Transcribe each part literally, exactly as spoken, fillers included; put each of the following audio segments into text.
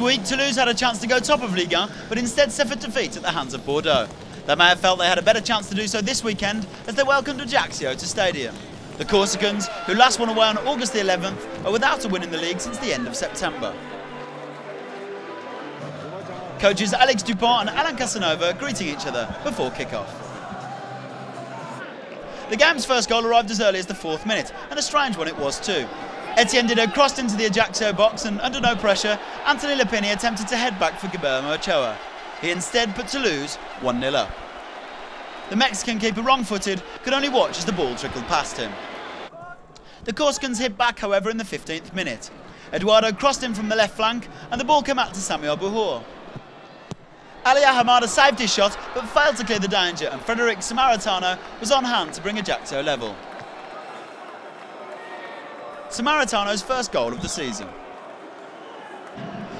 Last week, Toulouse had a chance to go top of Ligue one, but instead suffered defeat at the hands of Bordeaux. They may have felt they had a better chance to do so this weekend as they welcomed Ajaccio to stadium. The Corsicans, who last won away on August the eleventh, are without a win in the league since the end of September. Coaches Alex Dupont and Alain Casanova greeting each other before kick-off. The game's first goal arrived as early as the fourth minute, and a strange one it was too. Etienne Didot crossed into the Ajaccio box and, under no pressure, Anthony Lippini attempted to head back for Guillermo Ochoa. He instead put Toulouse one nil up. The Mexican keeper, wrong-footed, could only watch as the ball trickled past him. The Corsicans hit back, however, in the fifteenth minute. Eduardo crossed in from the left flank, and the ball came out to Samuel Bouhours. Ali Ahamada saved his shot, but failed to clear the danger, and Frédéric Sammaritano was on hand to bring Ajaccio level. Sammaritano's first goal of the season.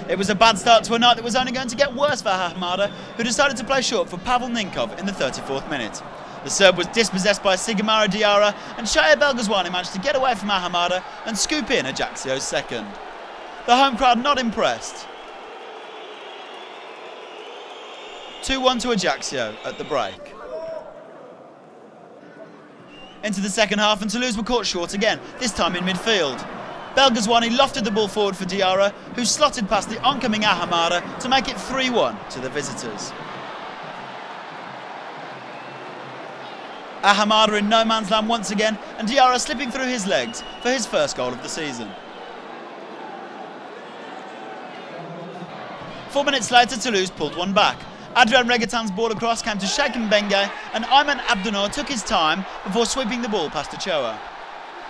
It was a bad start to a night that was only going to get worse for Ahamada, who decided to play short for Pavle Ninkov in the thirty-fourth minute. The Serb was dispossessed by Sigamary Diarra, and Chahir Belghazouani managed to get away from Ahamada and scoop in Ajaccio's second. The home crowd not impressed. two one to Ajaccio at the break. Into the second half, and Toulouse were caught short again, this time in midfield. Belghazouani lofted the ball forward for Diarra, who slotted past the oncoming Ahamada to make it three one to the visitors. Ahamada in no man's land once again, and Diarra slipping through his legs for his first goal of the season. Four minutes later, Toulouse pulled one back. Adrian Regatan's ball across came to Sheikin Bengay, and Ayman Abdennour took his time before sweeping the ball past Ochoa.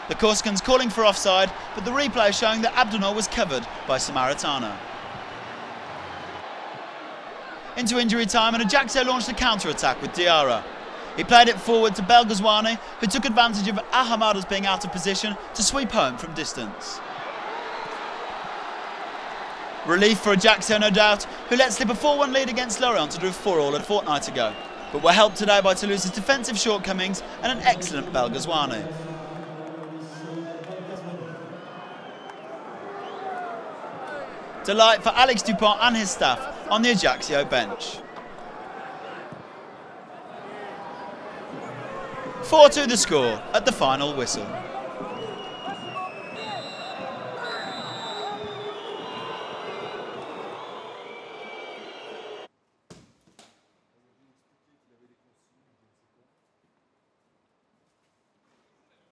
The Corsicans calling for offside, but the replay showing that Abdennour was covered by Sammaritano. Into injury time, and Ajaccio launched a counter-attack with Diarra. He played it forward to Belghazouani, who took advantage of Ahamada's being out of position to sweep home from distance. Relief for Ajaccio, no doubt, who let slip a four one lead against Lorient to draw four all a fortnight ago, but were helped today by Toulouse's defensive shortcomings and an excellent Belghazouani. Delight for Alex Dupont and his staff on the Ajaccio bench. four two the score at the final whistle.